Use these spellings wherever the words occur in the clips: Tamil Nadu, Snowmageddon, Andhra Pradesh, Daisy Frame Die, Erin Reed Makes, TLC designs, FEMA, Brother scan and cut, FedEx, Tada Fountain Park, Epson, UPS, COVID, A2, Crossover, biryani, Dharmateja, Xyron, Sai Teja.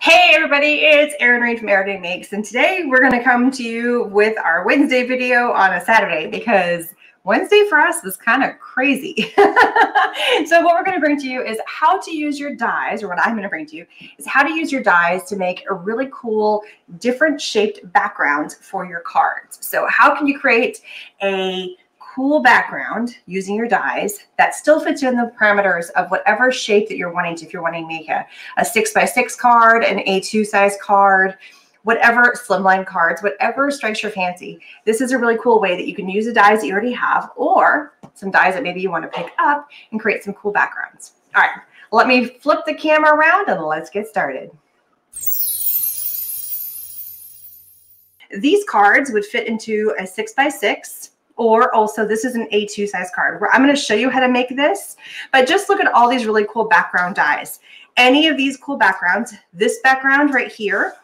Hey everybody, it's Erin Reed Makes, and today we're going to come to you with our Wednesday video on a Saturday because Wednesday for us was kind of crazy. So what we're going to bring to you is how to use your dies, or what I'm going to bring to you is how to use your dies to make a really cool, different shaped background for your cards. So how can you create a cool background using your dies that still fits in the parameters of whatever shape that you're wanting to. If you're wanting to make a 6x6 card, an A2 size card, whatever slimline cards, whatever strikes your fancy, this is a really cool way that you can use the dies that you already have or some dies that maybe you want to pick up and create some cool backgrounds. All right, let me flip the camera around and let's get started. These cards would fit into a 6x6. Or also, this is an A2 size card where I'm going to show you how to make this, but just look at all these really cool background dies. Any of these cool backgrounds, this background right here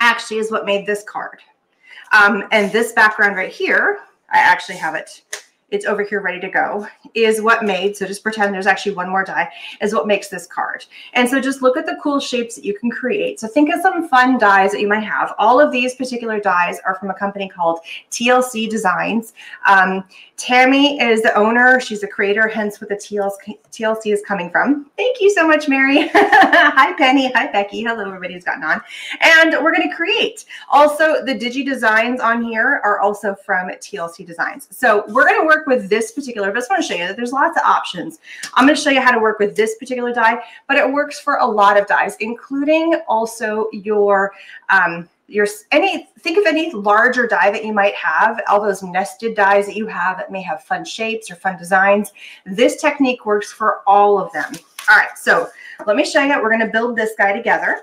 actually is what made this card. And this background right here, I actually have it. It's over here ready to go, is what made, so just pretend there's actually one more die, is what makes this card. And so just look at the cool shapes that you can create. So think of some fun dies that you might have. All of these particular dies are from a company called TLC Designs. Tammy is the owner. She's a creator, hence what the TLC is coming from. Thank you so much, Mary. Hi, Penny. Hi, Becky. Hello, everybody who's gotten on. And we're going to create. Also, the Digi Designs on here are also from TLC Designs. So we're going to work with this particular, but I just want to show you that there's lots of options. I'm going to show you how to work with this particular die, but it works for a lot of dies, including also think of any larger die that you might have, all those nested dies that you have that may have fun shapes or fun designs. This technique works for all of them. All right, so let me show you. We're going to build this guy together.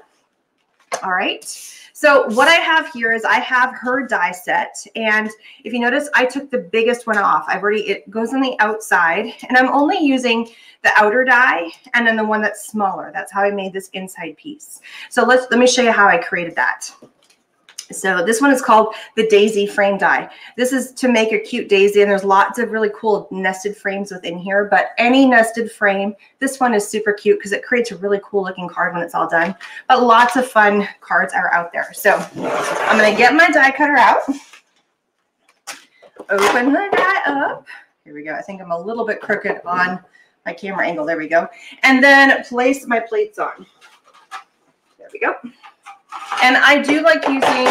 All right. So what I have here is I have her die set, and if you notice, I took the biggest one off. It goes on the outside, and I'm only using the outer die and then the one that's smaller. That's how I made this inside piece. So let me show you how I created that. So this one is called the Daisy Frame Die. This is to make a cute daisy, and there's lots of really cool nested frames within here, but any nested frame, this one is super cute because it creates a really cool looking card when it's all done, but lots of fun cards are out there. So I'm going to get my die cutter out, open the die up. Here we go. I think I'm a little bit crooked on my camera angle. There we go. And then place my plates on. There we go. And I do like using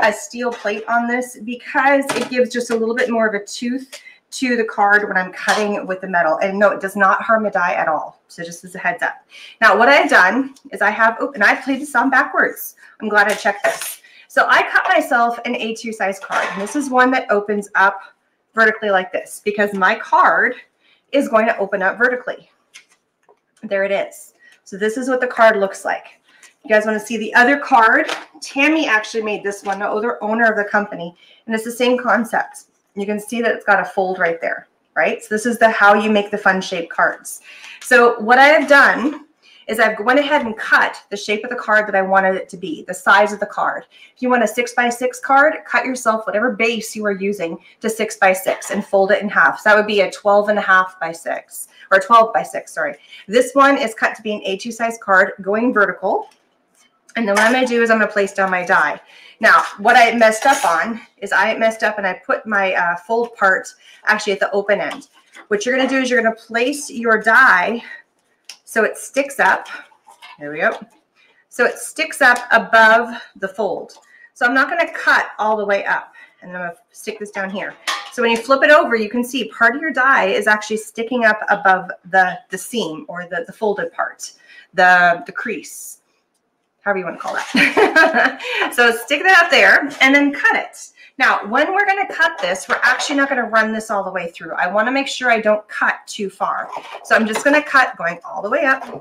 a steel plate on this because it gives just a little bit more of a tooth to the card when I'm cutting with the metal. And no, it does not harm a die at all. So just as a heads up. Now what I've done is I have, oh, and I played this on backwards. I'm glad I checked this. So I cut myself an A2 size card. And this is one that opens up vertically like this because my card is going to open up vertically. There it is. So this is what the card looks like. You guys want to see the other card? Tammy actually made this one, the other owner of the company, and it's the same concept. You can see that it's got a fold right there, right? So this is how you make the fun shaped cards. So what I have done is I've gone ahead and cut the shape of the card that I wanted it to be, the size of the card. If you want a 6x6 card, cut yourself whatever base you are using to 6x6 and fold it in half. So that would be a 12.5x6 or 12x6, sorry. This one is cut to be an A2 size card going vertical. And then what I'm going to do is I'm going to place down my die. Now, what I messed up on is I put my fold part actually at the open end. What you're going to do is you're going to place your die so it sticks up. There we go. So it sticks up above the fold. So I'm not going to cut all the way up. And I'm going to stick this down here. So when you flip it over, you can see part of your die is actually sticking up above the seam or the folded part, the crease. However you want to call that. So stick that up there and then cut it. Now, when we're going to cut this, we're actually not going to run this all the way through. I want to make sure I don't cut too far. So I'm just going to cut going all the way up. And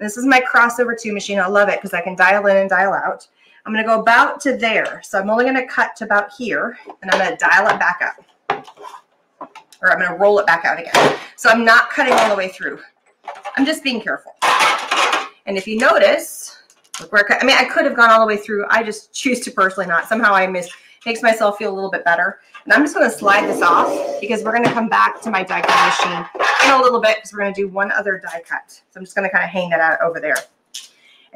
this is my Crossover 2 machine. I love it because I can dial in and dial out. I'm going to go about to there. So I'm only going to cut to about here, and I'm going to dial it back up. Or I'm going to roll it back out again. So I'm not cutting all the way through. I'm just being careful. And if you notice, look where I mean, I could have gone all the way through. I just choose to personally not. Somehow makes myself feel a little bit better. And I'm just going to slide this off because we're going to come back to my die cutting machine in a little bit because we're going to do one other die cut. So I'm just going to kind of hang that out over there.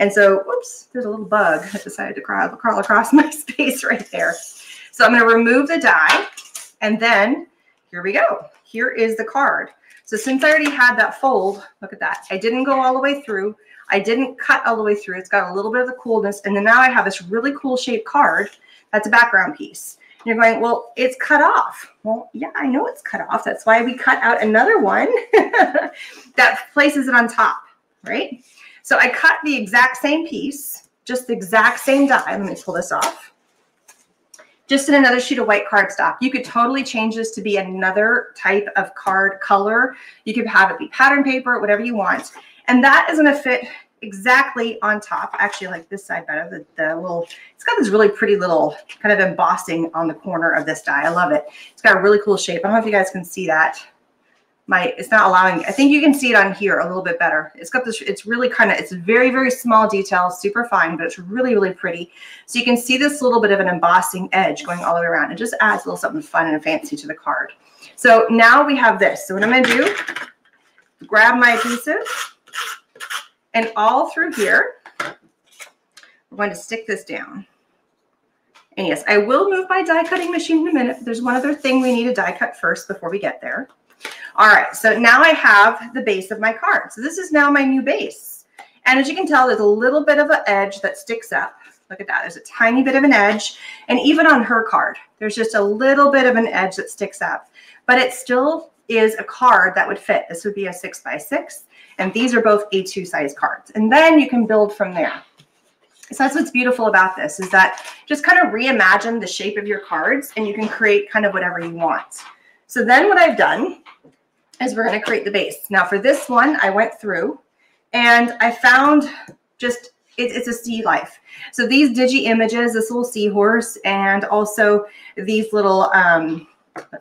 And so, whoops, there's a little bug that decided to crawl across my space right there. So I'm going to remove the die, and then here we go. Here is the card. So since I already had that fold, look at that. I didn't go all the way through. I didn't cut all the way through. It's got a little bit of the coolness. And then now I have this really cool shaped card. That's a background piece. And you're going, well, it's cut off. Well, yeah, I know it's cut off. That's why we cut out another one that places it on top, right? So I cut the exact same piece, just the exact same die. Let me pull this off. Just in another sheet of white cardstock. You could totally change this to be another type of card color. You could have it be pattern paper, whatever you want. And that is going to fit exactly on top. I actually like this side better. The little, it's got this really pretty little kind of embossing on the corner of this die. I love it. It's got a really cool shape. I don't know if you guys can see that. It's not allowing, I think you can see it on here a little bit better. It's got this, it's really kind of, it's very, very small detail, super fine, but it's really, really pretty. So you can see this little bit of an embossing edge going all the way around. It just adds a little something fun and fancy to the card. So now we have this. So what I'm going to do, grab my adhesive, and all through here, I'm going to stick this down. And yes, I will move my die cutting machine in a minute. But there's one other thing we need to die cut first before we get there. All right, so now I have the base of my card. So this is now my new base. And as you can tell, there's a little bit of an edge that sticks up. Look at that. There's a tiny bit of an edge. And even on her card, there's just a little bit of an edge that sticks up. But it still is a card that would fit. This would be a 6x6. And these are both A2 size cards. And then you can build from there. So that's what's beautiful about this, is that just kind of reimagine the shape of your cards, and you can create kind of whatever you want. So then what I've done is we're going to create the base. Now for this one, I went through and I found just, it's a sea life. So these digi images, this little seahorse, and also these little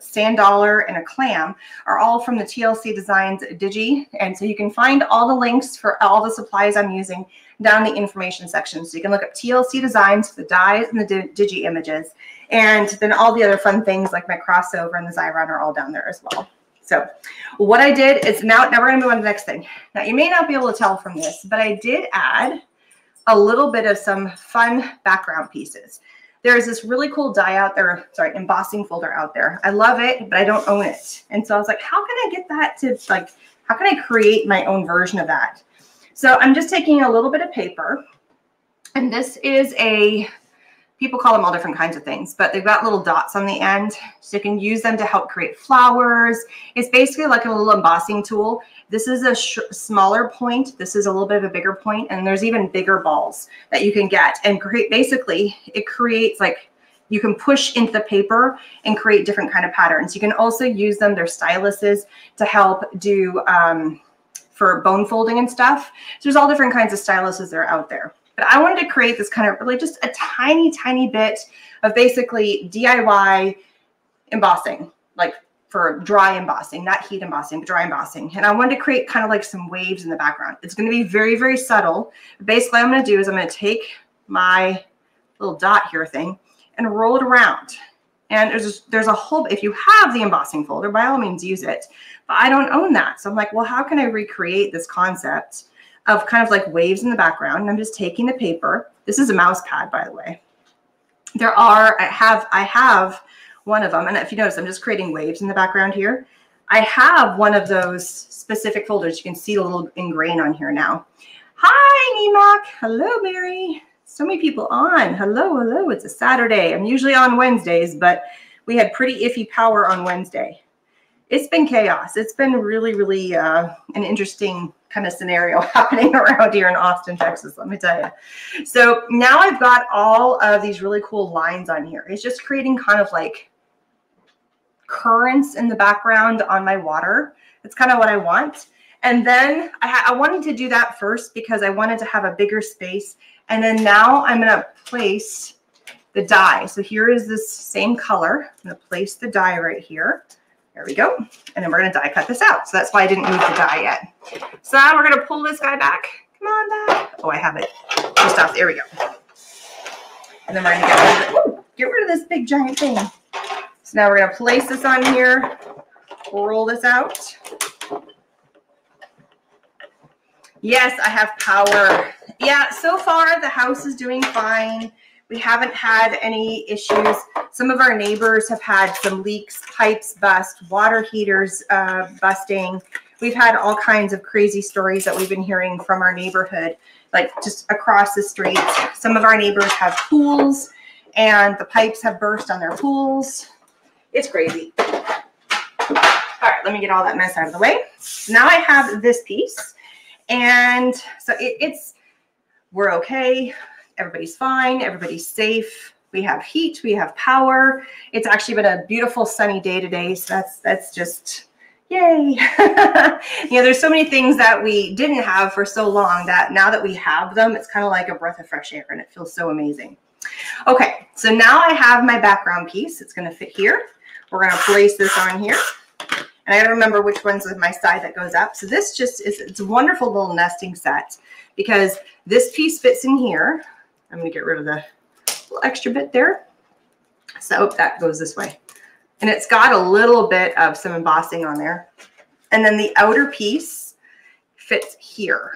sand dollar and a clam are all from the TLC Designs digi. And so you can find all the links for all the supplies I'm using down in the information section. So you can look up TLC Designs for the dies and the digi images. And then all the other fun things like my Crossover and the Xyron are all down there as well. So what I did is now we're going to move on to the next thing. Now you may not be able to tell from this, but I did add a little bit of some fun background pieces. There's this really cool die out there, sorry, embossing folder out there. I love it, but I don't own it. And so I was like, how can I get that to, like, how can I create my own version of that? So I'm just taking a little bit of paper, and this is a, people call them all different kinds of things, but they've got little dots on the end, so you can use them to help create flowers. It's basically like a little embossing tool. This is a smaller point. This is a little bit of a bigger point, and there's even bigger balls that you can get and create. Basically, it creates, like, you can push into the paper and create different kind of patterns. You can also use them, their styluses, to help do for bone folding and stuff. So there's all different kinds of styluses that are out there. But I wanted to create this kind of really just a tiny, tiny bit of basically DIY embossing, like for dry embossing, not heat embossing, but dry embossing. And I wanted to create kind of like some waves in the background. It's going to be very, very subtle. Basically, what I'm going to do is I'm going to take my little dot here thing and roll it around. And there's a whole, if you have the embossing folder, by all means use it. But I don't own that. So I'm like, well, how can I recreate this concept of kind of like waves in the background? And I'm just taking the paper. This is a mouse pad, by the way. There are, I have one of them. And if you notice, I'm just creating waves in the background here. I have one of those specific folders. You can see a little ingrain on here now. Hi, Nemoc. Hello, Mary. So many people on. Hello, hello. It's a Saturday. I'm usually on Wednesdays, but we had pretty iffy power on Wednesday. It's been chaos. It's been really, really an interesting kind of scenario happening around here in Austin, Texas, let me tell you. So now I've got all of these really cool lines on here. It's just creating kind of like currents in the background on my water. That's kind of what I want. And then I wanted to do that first because I wanted to have a bigger space. And then now I'm going to place the die. So here is this same color. I'm going to place the die right here. There we go. And then we're going to die cut this out. So that's why I didn't move the die yet. So now we're going to pull this guy back. Come on back. Oh, I have it. Just off. There we go. And then we're going to get rid of this big giant thing. So now we're going to place this on here. Roll this out. Yes, I have power. Yeah, so far the house is doing fine. We haven't had any issues. Some of our neighbors have had some leaks, pipes bust, water heaters busting. We've had all kinds of crazy stories that we've been hearing from our neighborhood, like just across the street. Some of our neighbors have pools and the pipes have burst on their pools. It's crazy. All right, let me get all that mess out of the way. Now I have this piece. And so we're okay. Everybody's fine. Everybody's safe. We have heat. We have power. It's actually been a beautiful sunny day today. So that's just yay. You know, there's so many things that we didn't have for so long that now that we have them, it's kind of like a breath of fresh air and it feels so amazing. Okay. So now I have my background piece. It's going to fit here. We're going to place this on here. And I gotta remember which one's with my side that goes up. So this just is, it's a wonderful little nesting set because this piece fits in here. I'm gonna get rid of the little extra bit there. So that goes this way. And it's got a little bit of some embossing on there. And then the outer piece fits here.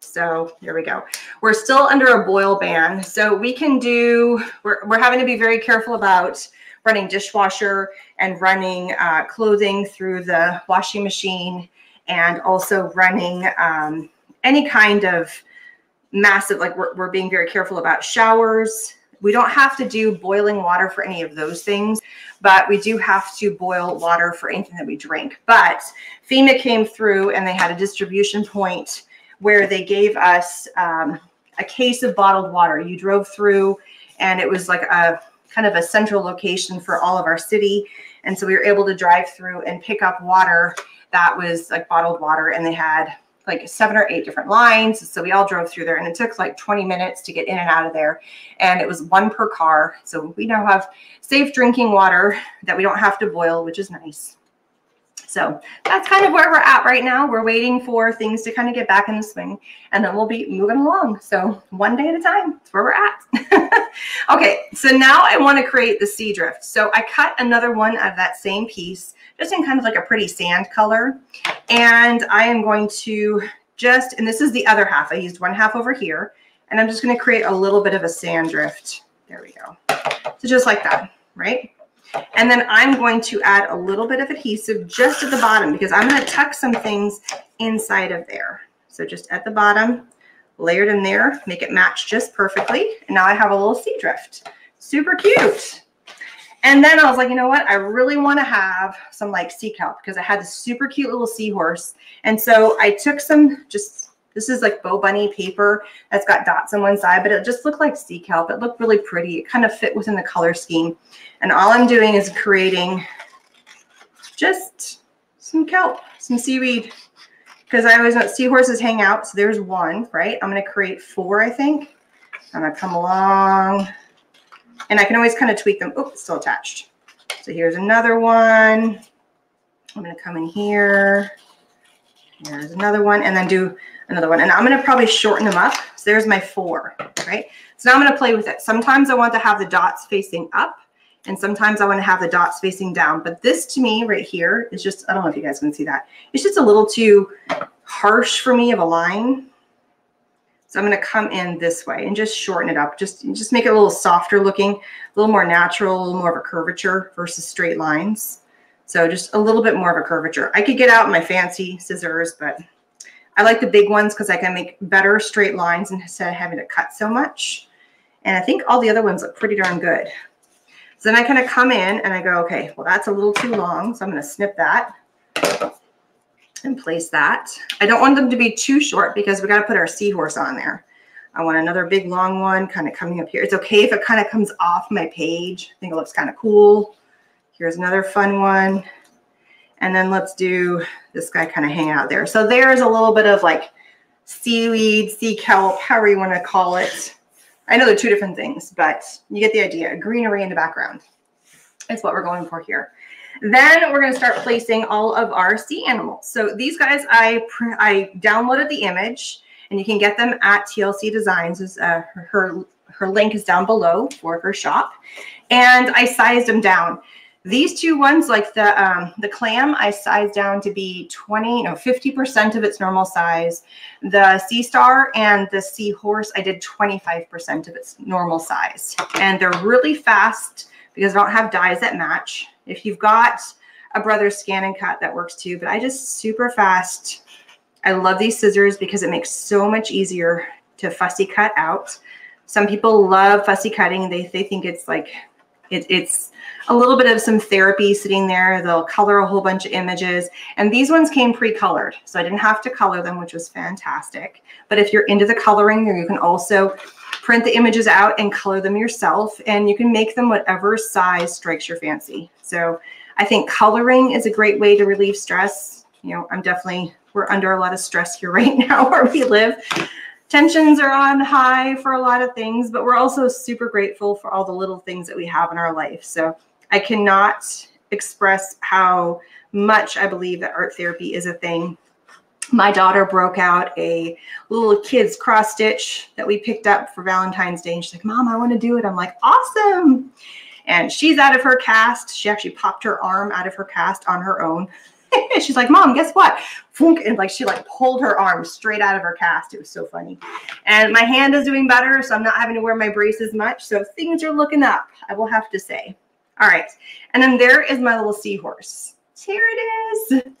So there we go. We're still under a boil ban. So we can do, we're having to be very careful about running dishwasher and running clothing through the washing machine, and also running any kind of massive, like we're being very careful about showers. We don't have to do boiling water for any of those things, but we do have to boil water for anything that we drink. But FEMA came through and they had a distribution point where they gave us a case of bottled water. You drove through and it was like a kind of a central location for all of our city. And so we were able to drive through and pick up water that was like bottled water. And they had like 7 or 8 different lines. So we all drove through there and it took like 20 minutes to get in and out of there. And it was 1 per car. So we now have safe drinking water that we don't have to boil, which is nice. So that's kind of where we're at right now. We're waiting for things to kind of get back in the swing and then we'll be moving along. So one day at a time, that's where we're at. Okay, so now I want to create the sea drift. So I cut another one of that same piece, just in kind of like a pretty sand color. And I am going to just, and this is the other half. I used 1 half over here and I'm just going to create a little bit of a sand drift. There we go. So just like that, right? And then I'm going to add a little bit of adhesive just at the bottom because I'm going to tuck some things inside of there. So just at the bottom, layered in there, make it match just perfectly. And now I have a little sea drift. Super cute. And then I was like, you know what? I really want to have some like sea kelp because I had this super cute little seahorse. And so I took some just, this is like Bow Bunny paper that's got dots on one side, but it just looked like sea kelp. It looked really pretty. It kind of fit within the color scheme. And all I'm doing is creating just some kelp, some seaweed, because I always know seahorses hang out. So there's one, right? I'm going to create 4, I think. I'm going to come along and I can always kind of tweak them. Oh, it's still attached. So here's another one. I'm going to come in here. There's another one, and then do another one. And I'm going to probably shorten them up. So there's my 4, right? So now I'm going to play with it. Sometimes I want to have the dots facing up, and sometimes I want to have the dots facing down. But this to me right here is just, I don't know if you guys can see that. It's just a little too harsh for me of a line. So I'm going to come in this way and just shorten it up. Just make it a little softer looking, a little more natural, a little more of a curvature versus straight lines. So just a little bit more of a curvature. I could get out my fancy scissors, but I like the big ones because I can make better straight lines instead of having to cut so much. And I think all the other ones look pretty darn good. So then I kind of come in and I go, okay, well, that's a little too long. So I'm going to snip that and place that. I don't want them to be too short because we got to put our seahorse on there. I want another big long one kind of coming up here. It's okay if it kind of comes off my page. I think it looks kind of cool. Here's another fun one. And then let's do this guy kind of hanging out there. So there's a little bit of like seaweed, sea kelp, however you want to call it. I know they're 2 different things, but you get the idea. Greenery in the background is what we're going for here. Then we're going to start placing all of our sea animals. So these guys, I downloaded the image and you can get them at TLC Designs. Her link is down below for her shop. And I sized them down. These two ones, like the clam, I sized down to be 50% of its normal size. The sea star and the sea horse, I did 25% of its normal size. And they're really fast because I don't have dies that match. If you've got a Brother Scan and Cut, that works too, but I just super fast. I love these scissors because it makes so much easier to fussy cut out. Some people love fussy cutting. They think it's like, it's a little bit of some therapy sitting there. They'll color a whole bunch of images. And these ones came pre-colored, so I didn't have to color them, which was fantastic. But if you're into the coloring, you can also print the images out and color them yourself. And you can make them whatever size strikes your fancy. So I think coloring is a great way to relieve stress. You know, we're under a lot of stress here right now where we live. Tensions are on high for a lot of things, but we're also super grateful for all the little things that we have in our life. So I cannot express how much I believe that art therapy is a thing. My daughter broke out a little kid's cross stitch that we picked up for Valentine's Day. And she's like, Mom, I want to do it. I'm like, awesome. And she's out of her cast. She actually popped her arm out of her cast on her own. She's like, Mom, guess what? And like she like pulled her arm straight out of her cast. It was so funny. And my hand is doing better, so I'm not having to wear my braces much. So things are looking up, I will have to say. All right. And then there is my little seahorse. Here it is.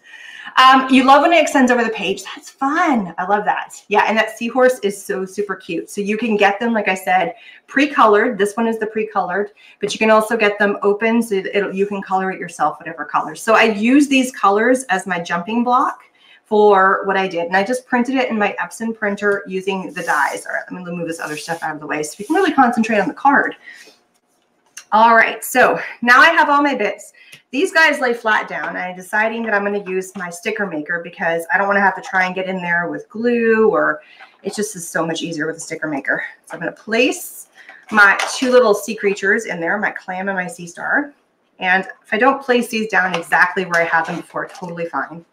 You love when it extends over the page. That's fun. I love that. Yeah, and that seahorse is so super cute. So you can get them, like I said, pre-colored. This one is the pre-colored, but you can also get them open so you can color it yourself, whatever color. So I use these colors as my jumping block for what I did. And I just printed it in my Epson printer using the dies. All right, let me move this other stuff out of the way so we can really concentrate on the card. All right, so now I have all my bits. These guys lay flat down. I'm deciding that I'm going to use my sticker maker because I don't want to have to try and get in there with glue, or it just is so much easier with a sticker maker. So I'm going to place my two little sea creatures in there, my clam and my sea star. And if I don't place these down exactly where I had them before, totally fine.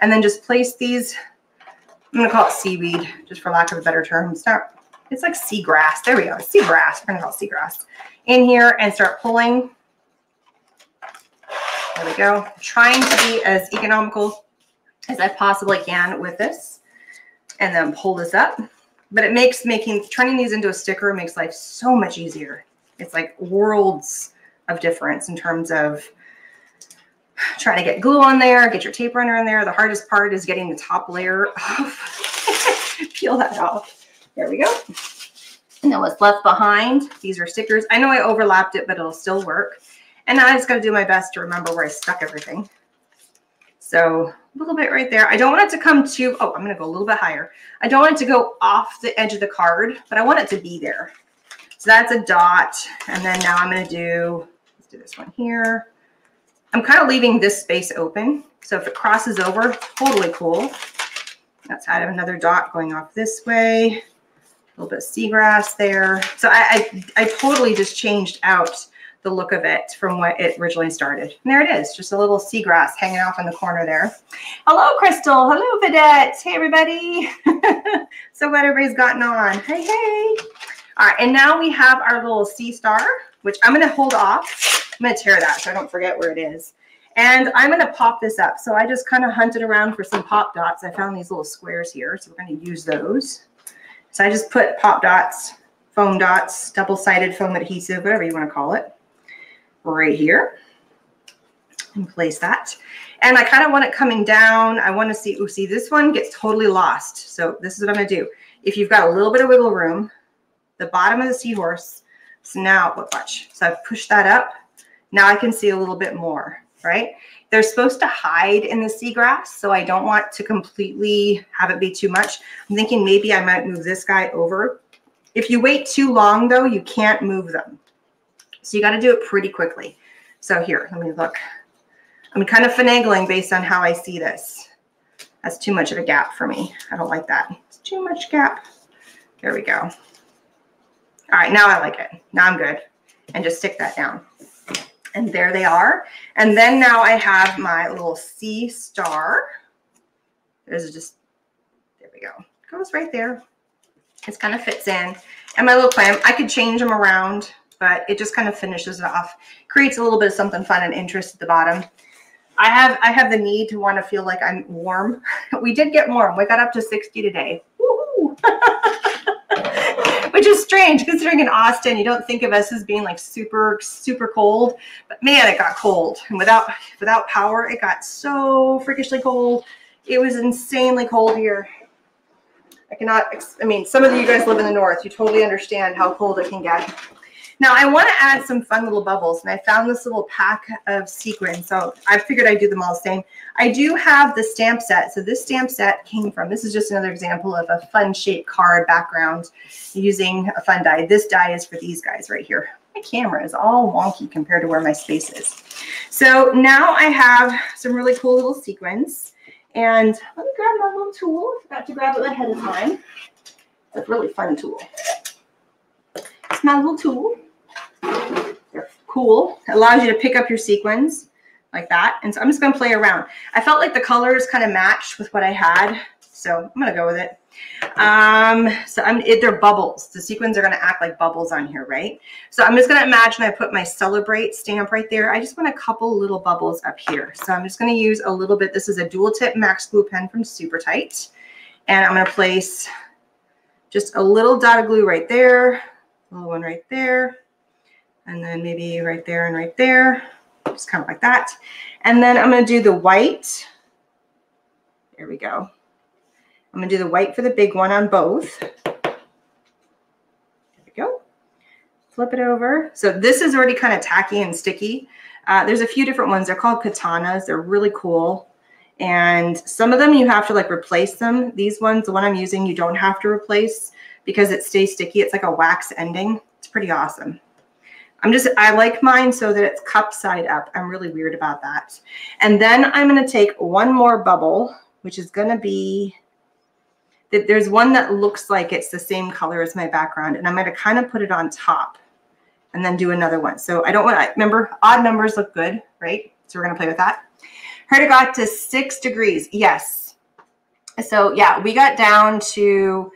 And then just place these, I'm going to call it seaweed, just for lack of a better term. It's like seagrass. There we go. Seagrass. We're going to call it seagrass. In here and start pulling. There we go. I'm trying to be as economical as I possibly can with this, and then pull this up. But it makes turning these into a sticker makes life so much easier. It's like worlds of difference in terms of trying to get glue on there, get your tape runner in there. The hardest part is getting the top layer off. Peel that off. There we go. And then what's left behind, these are stickers. I know I overlapped it, but it'll still work. And now I just got to do my best to remember where I stuck everything. So a little bit right there. I don't want it to come too, oh, I'm going to go a little bit higher. I don't want it to go off the edge of the card, but I want it to be there. So that's a dot. And then now I'm going to do, let's do this one here. I'm kind of leaving this space open. So if it crosses over, totally cool. Let's add another dot going off this way. A little bit of seagrass there. So I totally just changed out the look of it from what it originally started. And there it is, just a little seagrass hanging off in the corner there. Hello, Crystal. Hello, Vedette. Hey, everybody. So glad everybody's gotten on. Hey, hey. All right, and now we have our little sea star, which I'm going to hold off. I'm going to tear that so I don't forget where it is. And I'm going to pop this up. So I just kind of hunted around for some pop dots. I found these little squares here, so we're going to use those. So I just put pop dots, foam dots, double-sided foam adhesive, whatever you want to call it, right here, and place that. And I kind of want it coming down. I want to see, ooh, see, this one gets totally lost. So this is what I'm going to do. If you've got a little bit of wiggle room, the bottom of the seahorse, so now, watch. So I've pushed that up. Now I can see a little bit more, right? They're supposed to hide in the seagrass, so I don't want to completely have it be too much. I'm thinking maybe I might move this guy over. If you wait too long, though, you can't move them. So you got to do it pretty quickly. So here, let me look. I'm kind of finagling based on how I see this. That's too much of a gap for me. I don't like that. It's too much gap. There we go. All right, now I like it. Now I'm good. And just stick that down. And there they are. And then now I have my little sea star. There's just, there we go. It goes right there. It kind of fits in. And my little clam, I could change them around. but it just kind of finishes it off, creates a little bit of something fun and interest at the bottom. I have the need to want to feel like I'm warm. We did get warm. We got up to 60 today. Woo-hoo. Which is strange considering in Austin, you don't think of us as being like super, super cold, but man, it got cold. And without power, it got so freakishly cold. It was insanely cold here. I mean, some of you guys live in the north. You totally understand how cold it can get. Now, I want to add some fun little bubbles, and I found this little pack of sequins, so I figured I'd do them all the same. I do have the stamp set. So this stamp set came from, this is just another example of a fun shaped card background using a fun die. This die is for these guys right here. My camera is all wonky compared to where my space is. So now I have some really cool little sequins. And let me grab my little tool. I forgot to grab it ahead of time. It's a really fun tool. It's my little tool. They're cool. It allows you to pick up your sequins like that. And so I'm just going to play around. I felt like the colors kind of matched with what I had, so I'm going to go with it. They're bubbles. The sequins are going to act like bubbles on here, right? So I'm just going to imagine I put my Celebrate stamp right there. I just want a couple little bubbles up here. So I'm just going to use a little bit. This is a dual tip Max Glue pen from Super Tight. And I'm going to place just a little dot of glue right there, a little one right there, and then maybe right there and right there, just kind of like that. And then I'm going to do the white. There we go. I'm going to do the white for the big one on both. There we go. Flip it over. So this is already kind of tacky and sticky. There's a few different ones. They're called katanas. They're really cool. And some of them you have to like replace them. These ones, the one I'm using, you don't have to replace because it stays sticky. It's like a wax ending. It's pretty awesome. I like mine so that it's cup side up. I'm really weird about that. And then I'm going to take one more bubble, which is going to be, there's one that looks like it's the same color as my background, and I'm going to kind of put it on top and then do another one. So I don't want to, remember, odd numbers look good, right? So we're going to play with that. Heard it got to 6 degrees. Yes. So yeah, we got down to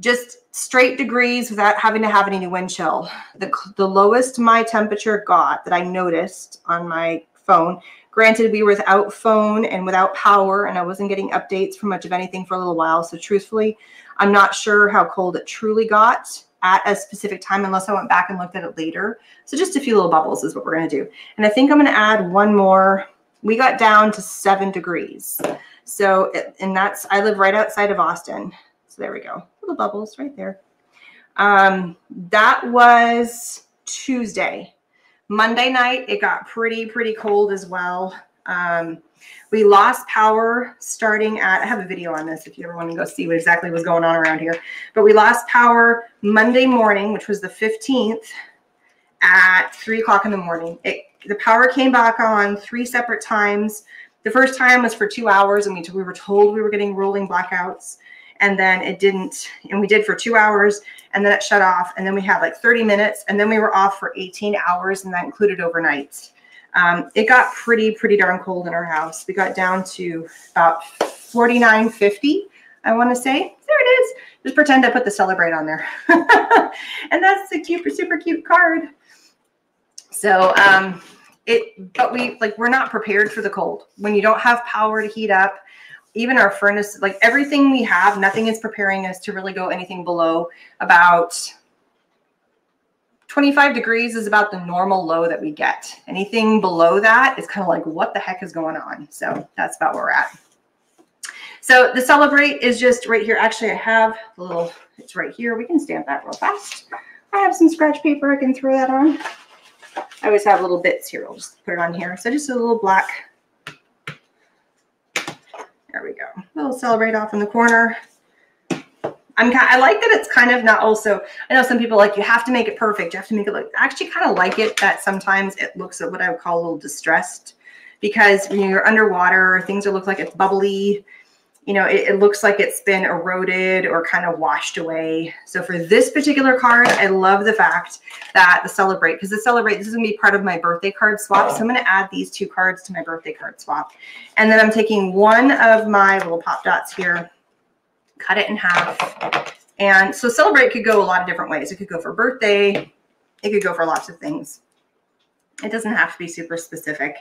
just straight degrees without having to have any wind chill. The lowest my temperature got that I noticed on my phone, granted, we were without phone and without power, and I wasn't getting updates for much of anything for a little while. So truthfully, I'm not sure how cold it truly got at a specific time unless I went back and looked at it later. So just a few little bubbles is what we're going to do. And I think I'm going to add one more. We got down to 7 degrees. So, and that's, I live right outside of Austin. So there we go. Little bubbles right there. That was Tuesday. Monday night, it got pretty cold as well. We lost power starting at, I have a video on this if you ever want to go see what exactly was going on around here. But we lost power Monday morning, which was the 15th, at 3 o'clock in the morning. The power came back on 3 separate times. The first time was for 2 hours, and we were told we were getting rolling blackouts. And then it didn't, and we did for 2 hours, and then it shut off, and then we had like 30 minutes, and then we were off for 18 hours, and that included overnight. It got pretty darn cold in our house. We got down to about 49.50, I want to say. There it is. Just pretend I put the Celebrate on there. And that's the cute, super cute card. So we're not prepared for the cold. When you don't have power to heat up, even our furnace, like everything we have, nothing is preparing us to really go anything below about 25 degrees is about the normal low that we get. Anything below that is kind of like, what the heck is going on? So that's about where we're at. So the Celebrate is just right here. Actually, I have a little, it's right here. We can stamp that real fast. I have some scratch paper. I can throw that on. I always have little bits here. I'll just put it on here. So just a little black. There we go. We'll Celebrate off in the corner. I like that it's kind of not also, I know some people like, you have to make it perfect. You have to make it look, I actually kind of like it that sometimes it looks at what I would call a little distressed, because when you're underwater, things look like it's bubbly. You know, it looks like it's been eroded or kind of washed away. So for this particular card, I love the fact that the Celebrate, because the Celebrate, this is going to be part of my birthday card swap. So I'm going to add these two cards to my birthday card swap. And then I'm taking one of my little pop dots here, cut it in half. And so Celebrate could go a lot of different ways. It could go for birthday. It could go for lots of things. It doesn't have to be super specific.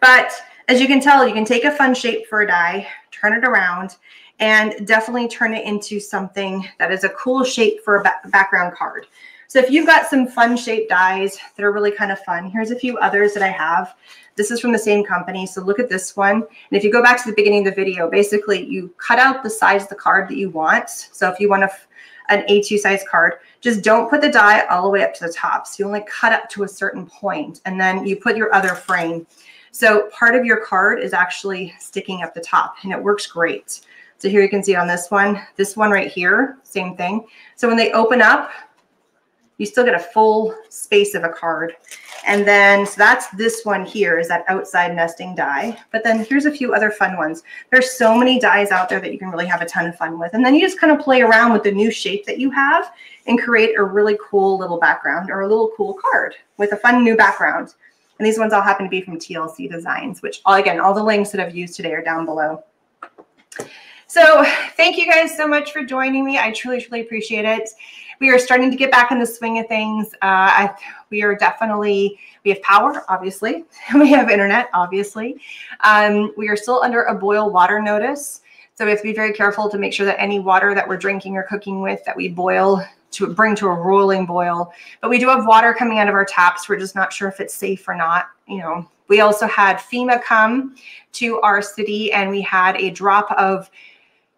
But as you can tell, you can take a fun shape for a die, turn it around, and definitely turn it into something that is a cool shape for a background card. So if you've got some fun shaped dies that are really kind of fun, here's a few others that I have. This is from the same company. So look at this one. And if you go back to the beginning of the video, basically you cut out the size of the card that you want. So if you want an A2 size card, just don't put the die all the way up to the top. So you only cut up to a certain point, and then you put your other frame. So part of your card is actually sticking up the top, and it works great. So here you can see on this one right here, same thing. So when they open up, you still get a full space of a card. And then, so that's this one here, is that outside nesting die. But then here's a few other fun ones. There's so many dies out there that you can really have a ton of fun with. And then you just kind of play around with the new shape that you have and create a really cool little background or a little cool card with a fun new background. And these ones all happen to be from TLC Designs, which again, all the links that I've used today are down below. So thank you guys so much for joining me. I truly, truly appreciate it. We are starting to get back in the swing of things. We have power, obviously. We have internet, obviously. We are still under a boil water notice. So we have to be very careful to make sure that any water that we're drinking or cooking with that we boil to bring to a rolling boil. But we do have water coming out of our taps. We're just not sure if it's safe or not, you know. We also had FEMA come to our city, and we had a drop of,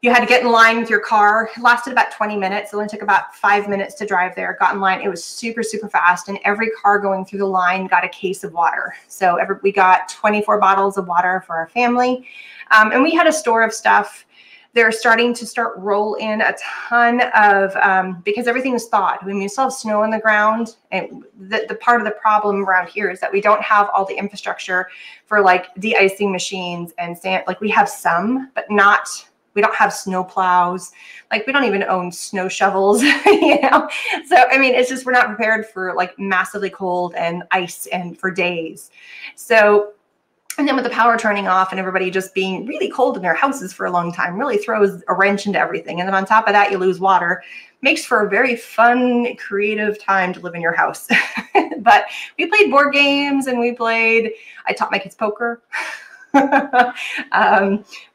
you had to get in line with your car. It lasted about 20 minutes. It only took about 5 minutes to drive there. Got in line. It was super, super fast. And every car going through the line got a case of water. So we got 24 bottles of water for our family. And we had a store of stuff. They're starting to roll in a ton of, because everything is thawed. I mean, we still have snow on the ground. And the part of the problem around here is that we don't have all the infrastructure for like de-icing machines and sand. Like we have some, but not, we don't have snow plows. Like we don't even own snow shovels, you know? So, I mean, it's just, we're not prepared for like massively cold and ice and for days. So, and then with the power turning off and everybody just being really cold in their houses for a long time really throws a wrench into everything. And then on top of that, you lose water. Makes for a very fun, creative time to live in your house. But we played board games, and I taught my kids poker. We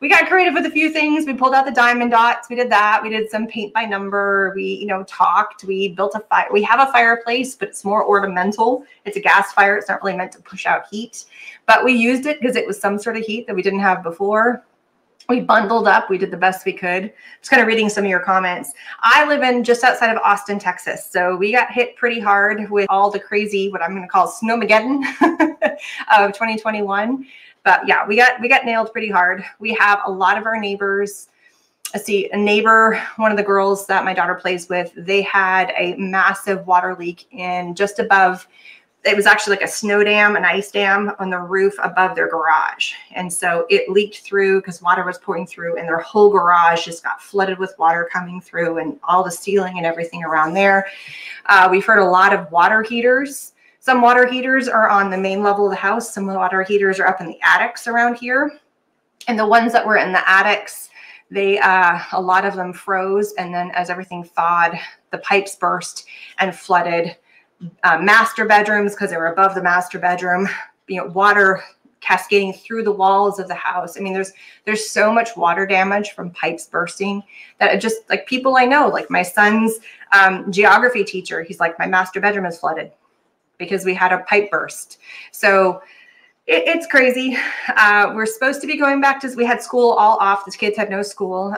got creative with a few things. We pulled out the diamond dots. We did that. We did some paint by number. We, you know, talked. We built a fire. We have a fireplace, but it's more ornamental. It's a gas fire. It's not really meant to push out heat, but we used it because it was some sort of heat that we didn't have before. We bundled up. We did the best we could. Just kind of reading some of your comments. I live in just outside of Austin, Texas. So we got hit pretty hard with all the crazy, what I'm going to call Snowmageddon of 2021. But yeah, we got nailed pretty hard. We have a lot of our neighbors. I see a neighbor, one of the girls that my daughter plays with, they had a massive water leak in just above. It was actually like a snow dam, an ice dam on the roof above their garage. And so it leaked through because water was pouring through, and their whole garage just got flooded with water coming through, and all the ceiling and everything around there. We've heard a lot of water heaters. Some water heaters are on the main level of the house. Some water heaters are up in the attics around here. And the ones that were in the attics, they a lot of them froze. And then as everything thawed, the pipes burst and flooded master bedrooms because they were above the master bedroom, you know, water cascading through the walls of the house. I mean, there's so much water damage from pipes bursting that it just, like, people I know, like my son's geography teacher, he's like, my master bedroom is flooded because we had a pipe burst. So it's crazy. We're supposed to be going back to, we had school all off. The kids had no school.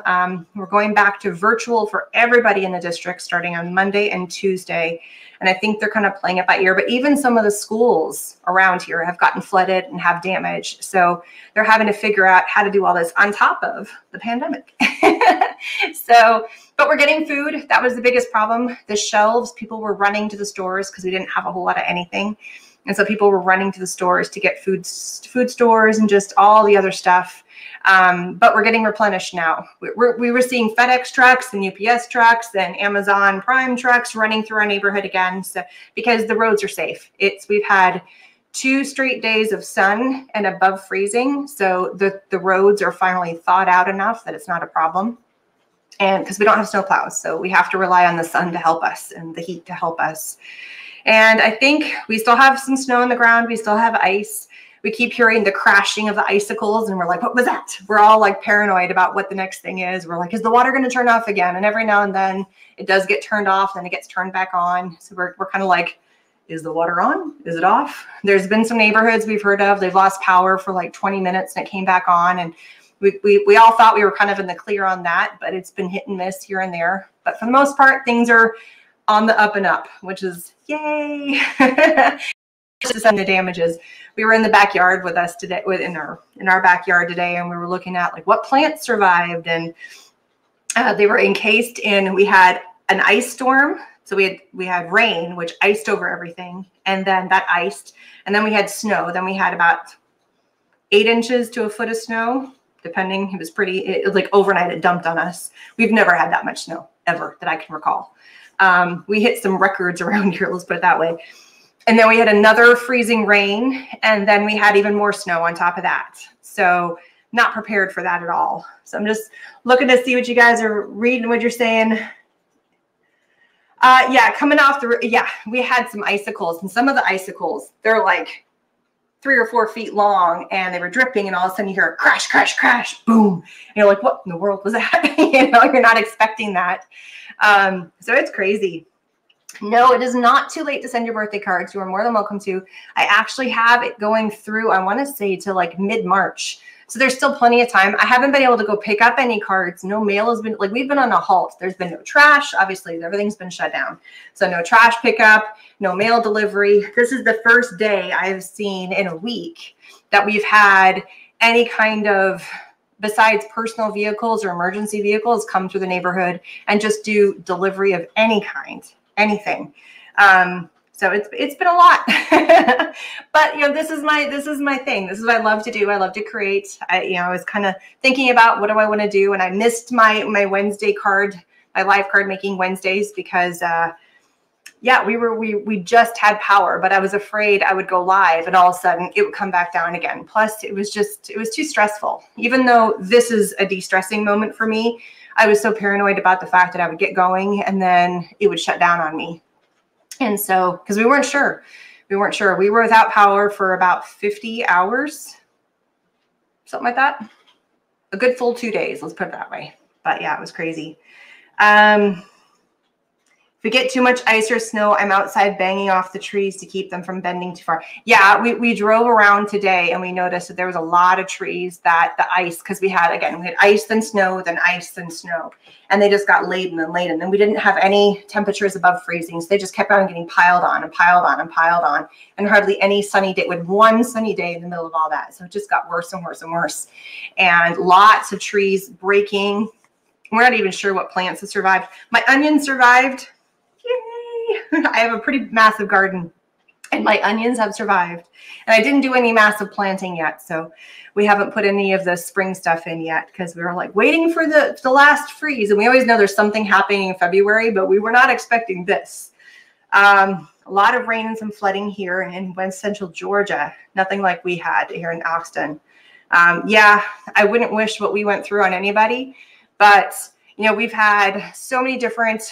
We're going back to virtual for everybody in the district starting on Monday and Tuesday. And I think they're kind of playing it by ear, but even some of the schools around here have gotten flooded and have damage. So they're having to figure out how to do all this on top of the pandemic. So, but we're getting food. That was the biggest problem. The shelves, people were running to the stores because we didn't have a whole lot of anything. And so people were running to the stores to get food stores and just all the other stuff. But we're getting replenished now. We were seeing FedEx trucks and UPS trucks and Amazon Prime trucks running through our neighborhood again. So, because the roads are safe. We've had 2 straight days of sun and above freezing. So the roads are finally thawed out enough that it's not a problem. and because we don't have snow plows, so we have to rely on the sun to help us and the heat to help us. And I think we still have some snow on the ground. We still have ice. We keep hearing the crashing of the icicles, and we're like, what was that? We're all like paranoid about what the next thing is. We're like, is the water going to turn off again? And every now and then it does get turned off, then it gets turned back on. So we're kind of like, is the water on? Is it off? There's been some neighborhoods we've heard of, they've lost power for like 20 minutes and it came back on. And we all thought we were kind of in the clear on that, but it's been hit and miss here and there. But for the most part, things are on the up and up, which is yay. Just on the damages. We were in the backyard with us today, in our backyard today, and we were looking at like what plants survived, and they were encased in, we had an ice storm. So we had rain, which iced over everything, and then that iced, and then we had snow. Then we had about 8 inches to a foot of snow, depending. It was pretty, it like overnight it dumped on us. We've never had that much snow ever that I can recall. We hit some records around here, let's put it that way. And then we had another freezing rain, and then we had even more snow on top of that. So not prepared for that at all. So I'm just looking to see what you guys are reading, what you're saying. Yeah, coming off the, yeah, we had some icicles, and some of the icicles, they're like 3 or 4 feet long, and they were dripping, and all of a sudden you hear a crash, crash, crash, boom. And you're like, what in the world was that? You know, you're not expecting that. So it's crazy. No, it is not too late to send your birthday cards. You are more than welcome to. I actually have it going through, I want to say, to like mid-March. So there's still plenty of time. I haven't been able to go pick up any cards. No mail has been, like, we've been on a halt. There's been no trash. Obviously, everything's been shut down. So no trash pickup, no mail delivery. This is the first day I've seen in a week that we've had any kind of, besides personal vehicles or emergency vehicles, come through the neighborhood and just do delivery of any kind, anything. So it's been a lot, but you know, this is my thing. This is what I love to do. I love to create. I was kind of thinking about what do I want to do, and I missed my Wednesday card, my live card making Wednesdays, because yeah, we just had power, but I was afraid I would go live and all of a sudden it would come back down again. Plus, it was too stressful. Even though this is a de-stressing moment for me, I was so paranoid about the fact that I would get going and then it would shut down on me. And so, because we weren't sure. We were without power for about 50 hours, something like that. A good full 2 days, let's put it that way. But yeah, it was crazy. If we get too much ice or snow, I'm outside banging off the trees to keep them from bending too far. Yeah, we drove around today and we noticed that there was a lot of trees that the ice, because we had ice then snow, then ice then snow. And they just got laden and laden. And we didn't have any temperatures above freezing. So they just kept on getting piled on and piled on and piled on. And hardly any sunny day, with one sunny day in the middle of all that. So it just got worse and worse and worse. And lots of trees breaking. We're not even sure what plants have survived. My onions survived. I have a pretty massive garden, and my onions have survived, and I didn't do any massive planting yet. So we haven't put any of the spring stuff in yet, because we were like waiting for the last freeze. And we always know there's something happening in February, but we were not expecting this. A lot of rain and some flooding here in West Central Georgia, nothing like we had here in Austin. Yeah, I wouldn't wish what we went through on anybody, but you know, we've had so many different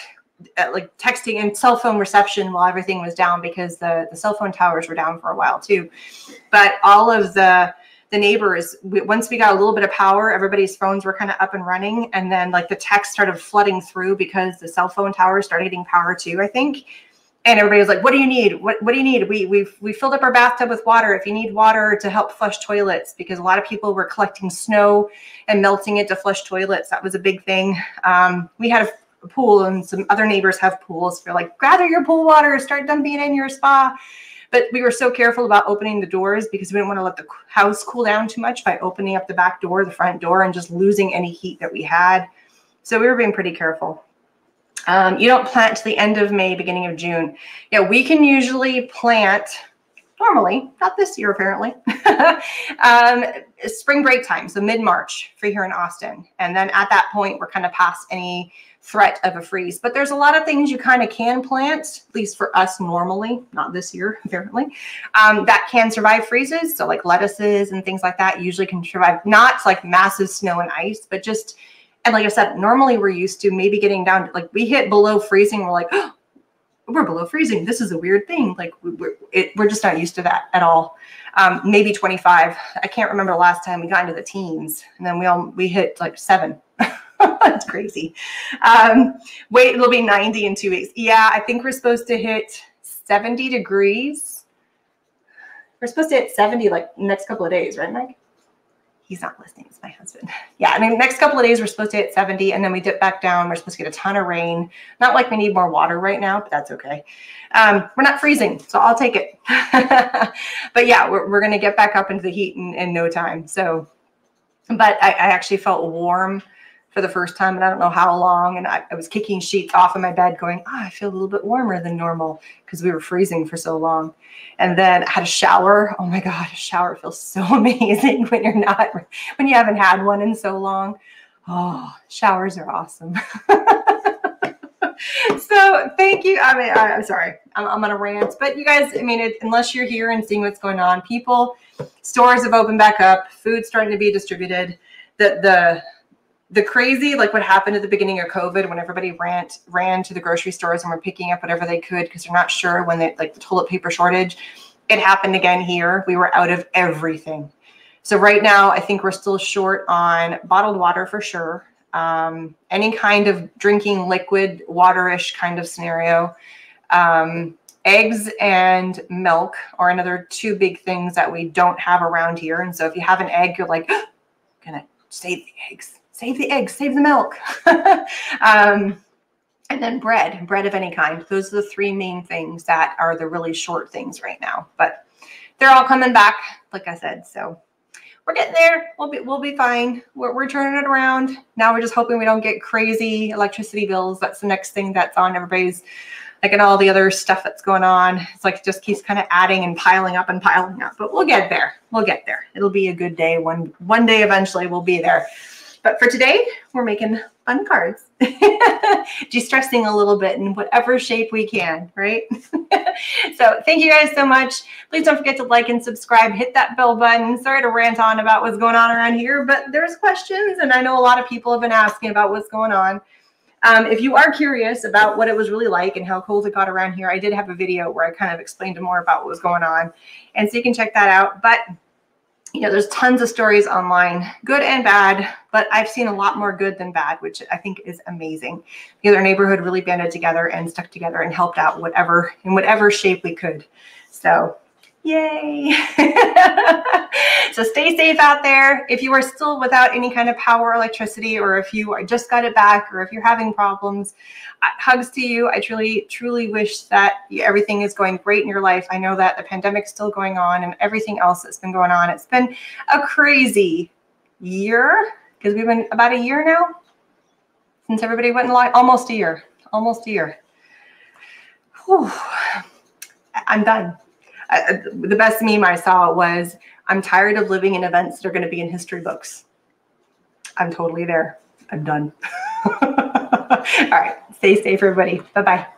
like texting and cell phone reception while everything was down, because the cell phone towers were down for a while too. But all of the neighbors, once we got a little bit of power, everybody's phones were kind of up and running. And then like the text started flooding through because the cell phone towers started getting power too, I think. And everybody was like, what do you need? What do you need? We filled up our bathtub with water. If you need water to help flush toilets, because a lot of people were collecting snow and melting it to flush toilets. That was a big thing. We had a pool, and some other neighbors have pools. They're like, gather your pool water, start dumping it in your spa. But we were so careful about opening the doors, because we didn't want to let the house cool down too much by opening up the back door, the front door, and just losing any heat that we had. So we were being pretty careful. You don't plant to the end of May, beginning of June. Yeah, we can usually plant normally, not this year apparently, spring break time, so mid-March for here in Austin. And then at that point, we're kind of past any threat of a freeze. But there's a lot of things you kind of can plant, at least for us normally, not this year apparently, that can survive freezes. So like lettuces and things like that usually can survive, not like massive snow and ice, but just And like I said, normally we're used to maybe getting down, like we hit below freezing. We're like, oh, we're below freezing. This is a weird thing. Like we're just not used to that at all. Maybe 25. I can't remember the last time we got into the teens, and then we hit like 7. That's crazy. Wait, it'll be 90 in 2 weeks. Yeah, I think we're supposed to hit 70 degrees. We're supposed to hit 70 like next couple of days, right, Mike? He's not listening. It's my husband. Yeah, I mean, next couple of days we're supposed to hit 70, and then we dip back down. We're supposed to get a ton of rain. Not like we need more water right now, but that's okay. We're not freezing, so I'll take it. But yeah, we're going to get back up into the heat in no time. So, but I actually felt warm for the first time, and I don't know how long, and I was kicking sheets off of my bed going, oh, I feel a little bit warmer than normal because we were freezing for so long. And then I had a shower. Oh my God, a shower feels so amazing when you're not, when you haven't had one in so long. Oh, showers are awesome. So thank you. I mean, I'm sorry, I'm on a rant, but you guys, I mean, unless you're here and seeing what's going on, people, stores have opened back up, food's starting to be distributed. The crazy, like what happened at the beginning of COVID when everybody ran to the grocery stores and were picking up whatever they could because they're not sure when they, like the toilet paper shortage, it happened again here. We were out of everything. So right now, I think we're still short on bottled water for sure. Any kind of drinking liquid, waterish kind of scenario. Eggs and milk are another two big things that we don't have around here. And so if you have an egg, you're like, oh, I'm gonna save the eggs. Save the eggs, save the milk. And then bread of any kind. Those are the three main things that are the really short things right now. But they're all coming back, like I said. So we're getting there. We'll be fine. We're turning it around. Now we're just hoping we don't get crazy electricity bills. That's the next thing that's on everybody's, like, and all the other stuff that's going on. It's like it just keeps kind of adding and piling up and piling up. But we'll get there. We'll get there. It'll be a good day. One day eventually we'll be there. But for today, we're making fun cards, de-stressing a little bit in whatever shape we can, right? So thank you guys so much. Please don't forget to like and subscribe. Hit that bell button. Sorry to rant on about what's going on around here, but there's questions, and I know a lot of people have been asking about what's going on. If you are curious about what it was really like and how cold it got around here, I did have a video where I kind of explained more about what was going on, and so you can check that out. But you know, there's tons of stories online, good and bad, but I've seen a lot more good than bad, which I think is amazing. The other neighborhood really banded together and stuck together and helped out whatever, in whatever shape we could. So yay. So stay safe out there. If you are still without any kind of power or electricity, or if you just got it back, or if you're having problems, hugs to you. I truly, truly wish that everything is going great in your life. I know that the pandemic's still going on and everything else that's been going on. It's been a crazy year because we've been about a year now since everybody went in line. Almost a year. Almost a year. Whew. I'm done. The best meme I saw was, I'm tired of living in events that are going to be in history books. I'm totally there. I'm done. All right. Stay safe, everybody. Bye-bye.